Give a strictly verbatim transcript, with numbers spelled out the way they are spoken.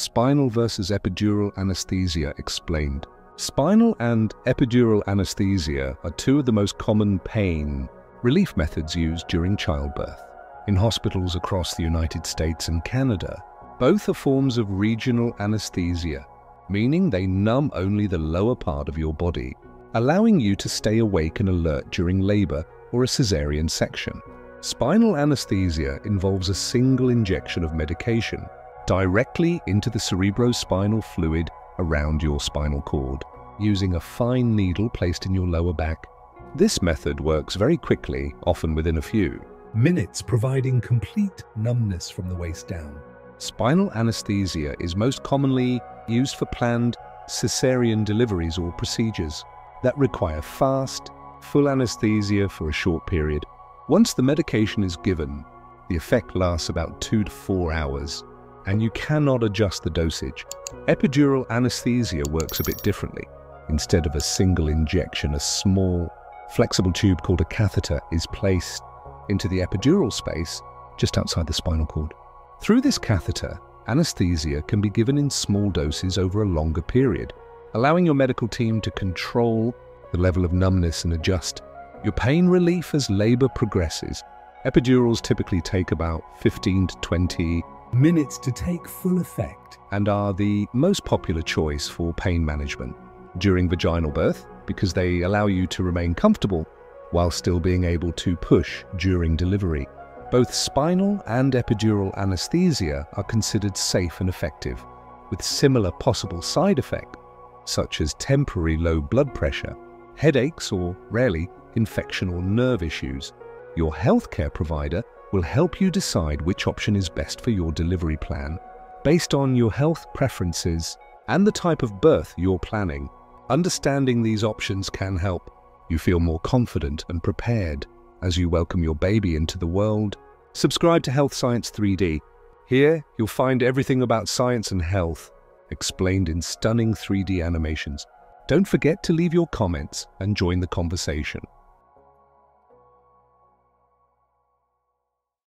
Spinal versus epidural anesthesia explained. Spinal and epidural anesthesia are two of the most common pain relief methods used during childbirth in hospitals across the United States and Canada. Both are forms of regional anesthesia, meaning they numb only the lower part of your body, allowing you to stay awake and alert during labor or a cesarean section. Spinal anesthesia involves a single injection of medication directly into the cerebrospinal fluid around your spinal cord, using a fine needle placed in your lower back. This method works very quickly, often within a few minutes, providing complete numbness from the waist down. Spinal anesthesia is most commonly used for planned cesarean deliveries or procedures that require fast, full anesthesia for a short period. Once the medication is given, the effect lasts about two to four hours, and you cannot adjust the dosage. Epidural anesthesia works a bit differently. Instead of a single injection, a small, flexible tube called a catheter is placed into the epidural space just outside the spinal cord. Through this catheter, anesthesia can be given in small doses over a longer period, allowing your medical team to control the level of numbness and adjust your pain relief as labor progresses. Epidurals typically take about fifteen to twenty minutes to take full effect and are the most popular choice for pain management during vaginal birth because they allow you to remain comfortable while still being able to push during delivery. Both spinal and epidural anesthesia are considered safe and effective, with similar possible side effects such as temporary low blood pressure, headaches, or rarely infection or nerve issues. Your healthcare provider will help you decide which option is best for your delivery plan based on your health preferences and the type of birth you're planning. Understanding these options can help you feel more confident and prepared as you welcome your baby into the world. Subscribe to Health Science three D. Here, you'll find everything about science and health explained in stunning three D animations. Don't forget to leave your comments and join the conversation.